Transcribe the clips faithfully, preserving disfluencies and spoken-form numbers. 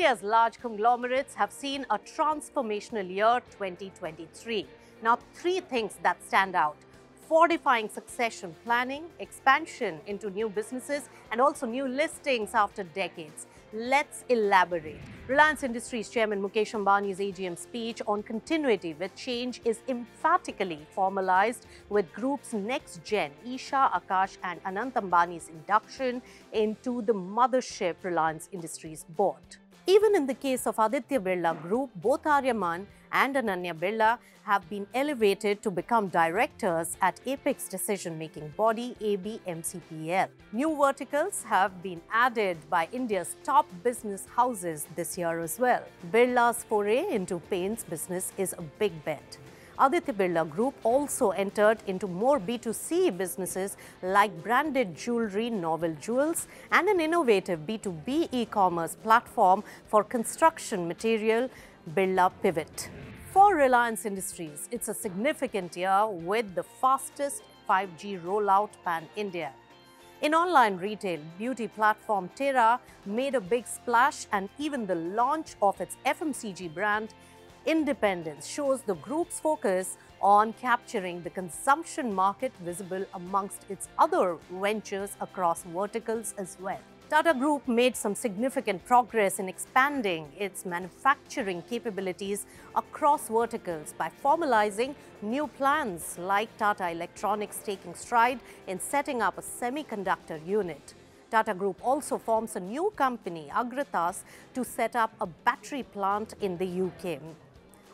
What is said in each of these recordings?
India's large conglomerates have seen a transformational year twenty twenty-three. Now, three things that stand out: fortifying succession planning, expansion into new businesses, and also new listings after decades. Let's elaborate. Reliance Industries Chairman Mukesh Ambani's A G M speech on continuity with change is emphatically formalized with group's next gen, Isha, Akash and Anant Ambani's induction into the mothership Reliance Industries board. Even in the case of Aditya Birla Group, both Aryaman and Ananya Birla have been elevated to become directors at Apex decision-making body A B M C P L. New verticals have been added by India's top business houses this year as well. Birla's foray into paints business is a big bet. Aditya Birla Group also entered into more B two C businesses like branded jewellery, Novel Jewels, and an innovative B two B e-commerce platform for construction material, Birla Pivot. For Reliance Industries, it's a significant year with the fastest five G rollout pan-India. In online retail, beauty platform Terra made a big splash, and even the launch of its F M C G brand Independence shows the group's focus on capturing the consumption market, visible amongst its other ventures across verticals as well. Tata Group made some significant progress in expanding its manufacturing capabilities across verticals by formalizing new plans like Tata Electronics taking stride in setting up a semiconductor unit. Tata Group also forms a new company, Agritas, to set up a battery plant in the U K.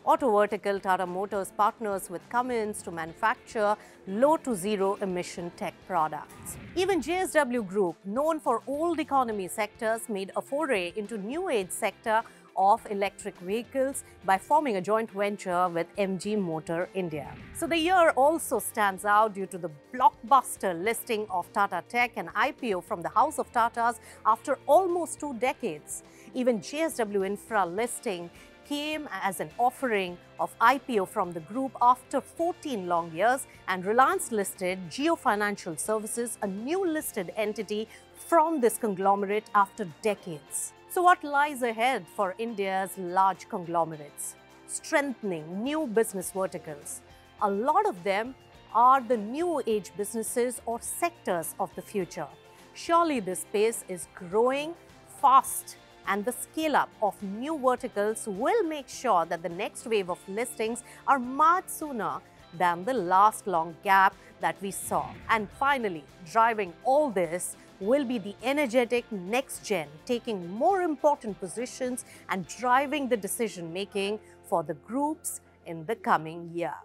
Auto vertical, Tata Motors partners with Cummins to manufacture low to zero emission tech products. Even J S W Group, known for old economy sectors, made a foray into new age sector of electric vehicles by forming a joint venture with M G Motor India. So the year also stands out due to the blockbuster listing of Tata Tech and I P O from the House of Tatas after almost two decades. Even J S W Infra listing came as an offering of I P O from the group after fourteen long years, and Reliance listed Geo Financial Services, a new listed entity from this conglomerate after decades. So what lies ahead for India's large conglomerates? Strengthening new business verticals. A lot of them are the new age businesses or sectors of the future. Surely this space is growing fast, and the scale-up of new verticals will make sure that the next wave of listings are much sooner than the last long gap that we saw. And finally, driving all this will be the energetic next gen, taking more important positions and driving the decision-making for the groups in the coming year.